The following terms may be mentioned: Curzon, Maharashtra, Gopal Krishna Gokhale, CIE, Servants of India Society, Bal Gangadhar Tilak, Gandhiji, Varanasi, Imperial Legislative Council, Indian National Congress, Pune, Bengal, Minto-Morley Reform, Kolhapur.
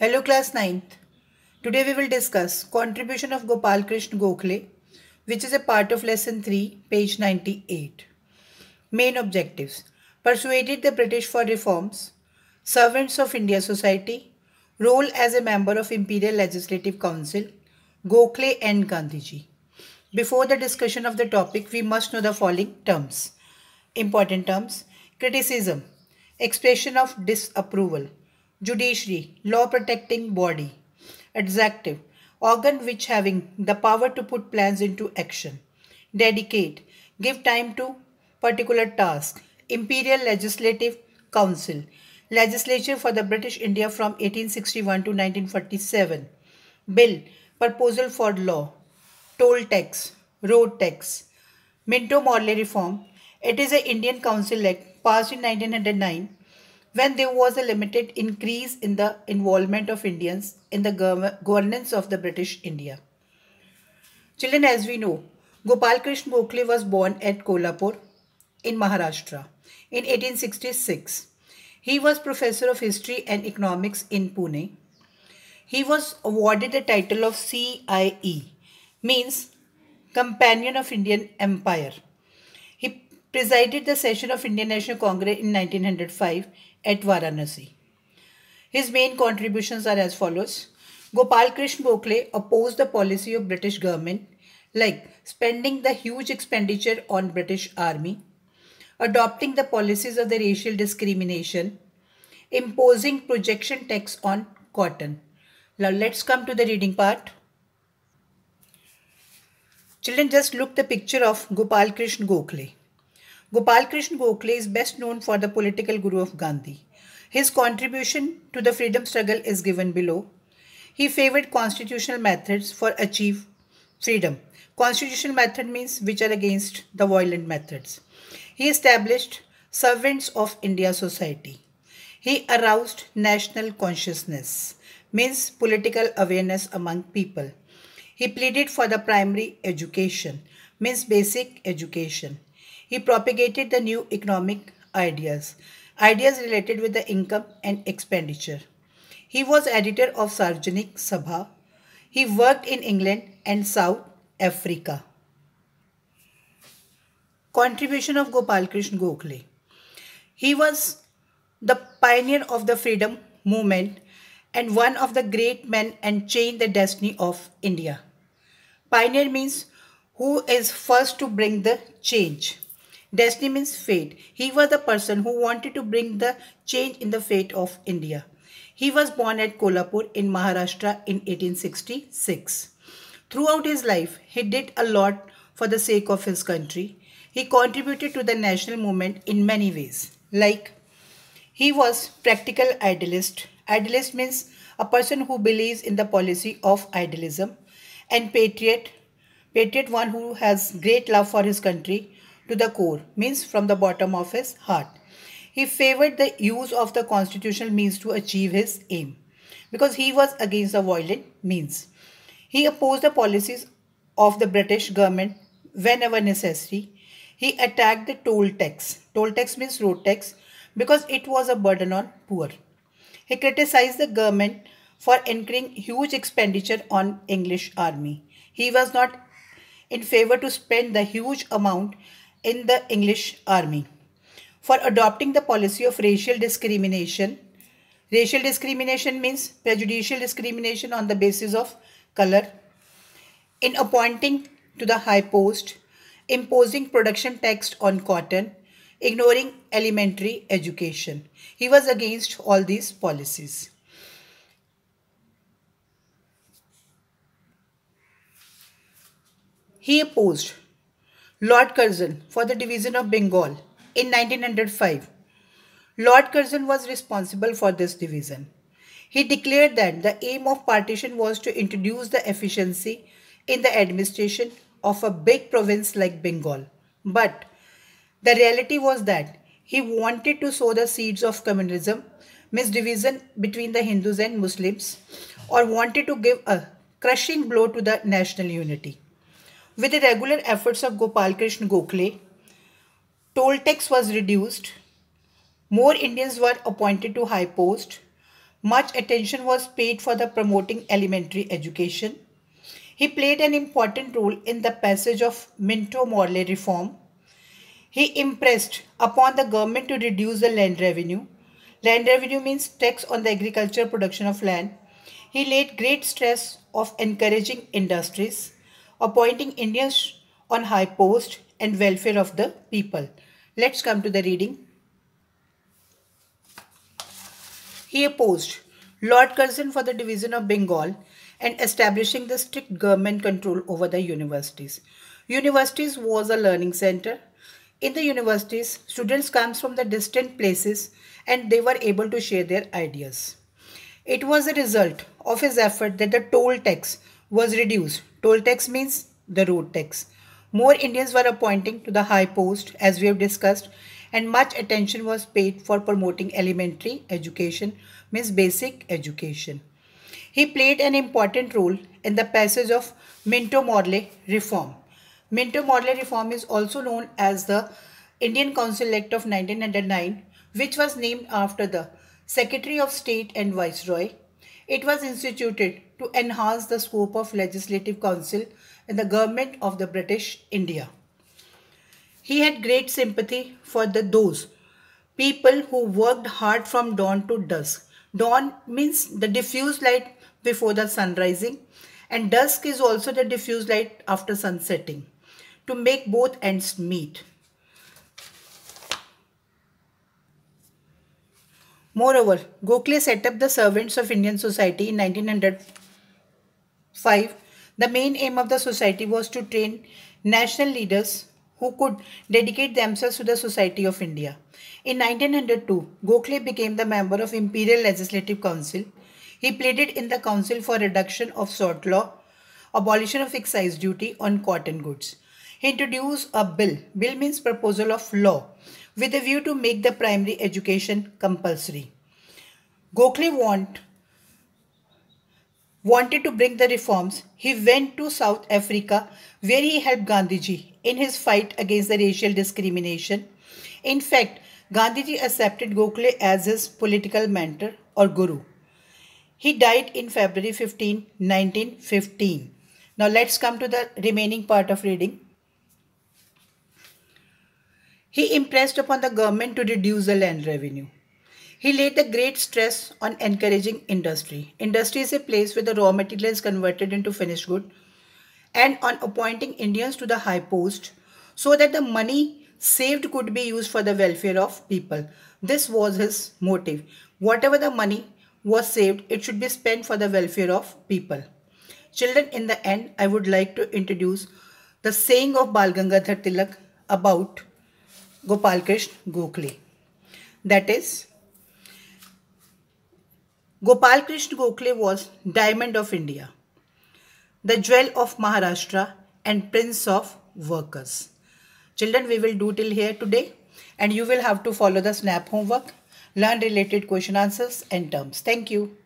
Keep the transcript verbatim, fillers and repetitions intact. Hello class ninth. Today we will discuss contribution of Gopal Krishna Gokhale, which is a part of lesson three, page ninety-eight. Main objectives: persuaded the British for reforms, Servants of India Society, role as a member of Imperial Legislative Council, Gokhale and Gandhiji. Before the discussion of the topic, we must know the following terms. Important terms: criticism, expression of disapproval, judiciary, law protecting body. Adjective, organ which having the power to put plans into action. Dedicate, give time to particular task. Imperial Legislative Council, legislature for the British India from eighteen sixty-one to nineteen forty-seven. Bill, proposal for law. Toll tax, road tax. Minto-Morley Reform, it is an Indian Council Act passed in nineteen oh nine. When there was a limited increase in the involvement of Indians in the governance of the British India. Children, as we know, Gopal Krishna Gokhale was born at Kolhapur in Maharashtra in eighteen sixty-six. He was Professor of History and Economics in Pune. He was awarded the title of C I E, means Companion of Indian Empire. He presided the session of Indian National Congress in nineteen oh five at Varanasi. His main contributions are as follows. Gopal Krishna Gokhale opposed the policy of British government like spending the huge expenditure on British army, adopting the policies of the racial discrimination, imposing projection tax on cotton. Now let's come to the reading part. Children, just look the picture of Gopal Krishna Gokhale. Gopal Krishna Gokhale is best known for the political guru of Gandhi. His contribution to the freedom struggle is given below. He favored constitutional methods for achieve freedom. Constitutional method means which are against the violent methods. He established Servants of India Society. He aroused national consciousness, means political awareness among people. He pleaded for the primary education, means basic education. He propagated the new economic ideas, ideas related with the income and expenditure. He was editor of Sarvajanik Sabha. He worked in England and South Africa. Contribution of Gopal Krishna Gokhale. He was the pioneer of the freedom movement and one of the great men and changed the destiny of India. Pioneer means who is first to bring the change. Destiny means fate. He was the person who wanted to bring the change in the fate of India. He was born at Kolhapur in Maharashtra in eighteen sixty-six. Throughout his life, he did a lot for the sake of his country. He contributed to the national movement in many ways. Like, he was practical idealist. Idealist means a person who believes in the policy of idealism. And patriot, patriot one who has great love for his country to the core, means from the bottom of his heart. He favored the use of the constitutional means to achieve his aim because he was against the violent means. He opposed the policies of the British government whenever necessary. He attacked the toll tax. Toll tax means road tax because it was a burden on poor. He criticized the government for incurring huge expenditure on English army. He was not in favor to spend the huge amount in the English army. For adopting the policy of racial discrimination. Racial discrimination means prejudicial discrimination on the basis of color. In appointing to the high post, imposing production tax on cotton, ignoring elementary education. He was against all these policies. He opposed Lord Curzon for the division of Bengal in nineteen oh five. Lord Curzon was responsible for this division. He declared that the aim of partition was to introduce the efficiency in the administration of a big province like Bengal. But the reality was that he wanted to sow the seeds of communalism, misdivision between the Hindus and Muslims, or wanted to give a crushing blow to the national unity. With the regular efforts of Gopal Krishna Gokhale, toll tax was reduced, more Indians were appointed to high post, Much attention was paid for the promoting elementary education. He played an important role in the passage of Minto-Morley Reform. He impressed upon the government to reduce the land revenue. Land revenue means tax on the agricultural production of land. He laid great stress of encouraging industries, appointing Indians on high post and welfare of the people. Let's come to the reading. He opposed Lord Curzon for the division of Bengal and establishing the strict government control over the universities. Universities was a learning center. In the universities, students come from the distant places and they were able to share their ideas. It was a result of his effort that the toll tax was reduced. Toll tax means the road tax. More Indians were appointed to the high post, as we have discussed, and much attention was paid for promoting elementary education, means basic education. He played an important role in the passage of Minto-Morley Reform. Minto-Morley Reform is also known as the Indian Council Act of nineteen oh nine, which was named after the Secretary of State and Viceroy. It was instituted to enhance the scope of legislative council in the government of the British India. He had great sympathy for the those people who worked hard from dawn to dusk. Dawn means the diffused light before the sun rising, and dusk is also the diffused light after sun setting, to make both ends meet. Moreover, Gokhale set up the Servants of Indian Society in nineteen oh five. The main aim of the society was to train national leaders who could dedicate themselves to the Society of India. In nineteen oh two, Gokhale became the member of Imperial Legislative Council. He pleaded in the council for reduction of salt law, abolition of excise duty on cotton goods. He introduced a bill, bill means proposal of law, with a view to make the primary education compulsory. Gokhale want, wanted to bring the reforms. He went to South Africa where he helped Gandhiji in his fight against the racial discrimination. In fact, Gandhiji accepted Gokhale as his political mentor or guru. He died in February fifteenth, nineteen fifteen. Now let's come to the remaining part of reading. He impressed upon the government to reduce the land revenue. He laid the great stress on encouraging industry. Industry is a place where the raw material is converted into finished good, and on appointing Indians to the high post so that the money saved could be used for the welfare of people. This was his motive. Whatever the money was saved, it should be spent for the welfare of people. Children, in the end, I would like to introduce the saying of Bal Gangadhar Tilak about Gopal Krishna Gokhale. That is, Gopal Krishna Gokhale was Diamond of India, the jewel of Maharashtra and Prince of Workers. Children, we will do till here today, and you will have to follow the SNAP homework, learn related question answers and terms. Thank you.